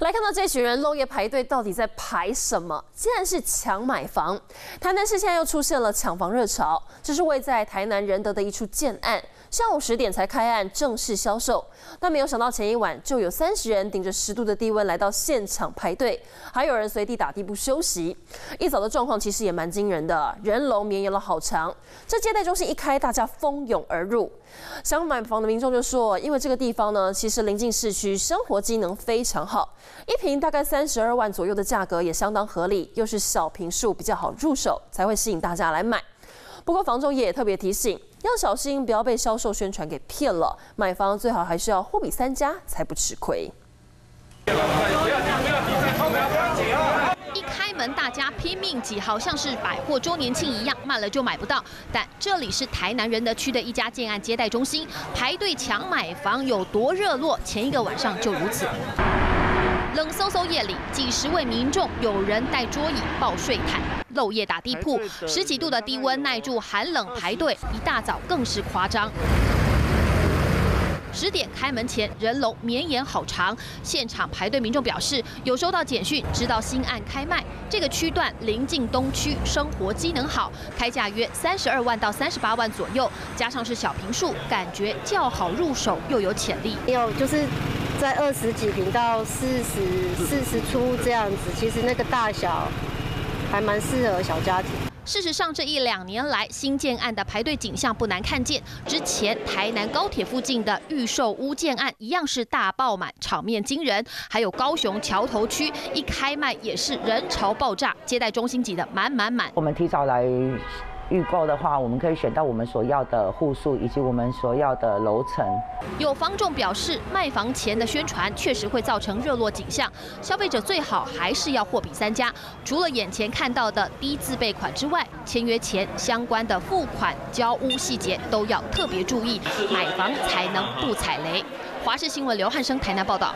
来看到这群人漏夜排队，到底在排什么？竟然是抢买房。台南市现在又出现了抢房热潮，这是位在台南仁德的一处建案，下午10点才开案正式销售，但没有想到前一晚就有30人顶着10度的低温来到现场排队，还有人随地打地不休息。一早的状况其实也蛮惊人的，人龙绵延了好长。这接待中心一开，大家蜂拥而入。想买房的民众就说，因为这个地方呢，其实临近市区，生活机能非常好。 一坪大概32万左右的价格也相当合理，又是小坪数比较好入手，才会吸引大家来买。不过房仲业也特别提醒，要小心不要被销售宣传给骗了，买房最好还是要货比三家，才不吃亏。 大家拼命挤，好像是百货周年庆一样，慢了就买不到。但这里是台南仁德区的一家建案接待中心，排队抢买房有多热络，前一个晚上就如此。冷飕飕夜里，几十位民众，有人带桌椅、抱睡毯，漏夜打地铺，10几度的低温耐住寒冷排队，一大早更是夸张。 10点开门前，人龙绵延好长。现场排队民众表示，有收到简讯，知道新案开卖，这个区段临近东区，生活机能好，开价约32万到38万左右，加上是小坪数，感觉较好入手，又有潜力。有就是在20几坪到40出这样子，其实那个大小还蛮适合小家庭。 事实上，这1-2年来，新建案的排队景象不难看见。之前台南高铁附近的预售屋建案一样是大爆满，场面惊人。还有高雄桥头区一开卖也是人潮爆炸，接待中心挤得满。我们提早来预购的话，我们可以选到我们所要的户数以及我们所要的楼层。有房仲表示，卖房前的宣传确实会造成热络景象，消费者最好还是要货比三家。除了眼前看到的低自备款之外，签约前相关的付款、交屋细节都要特别注意，买房才能不踩雷。华视新闻刘汉生台南报道。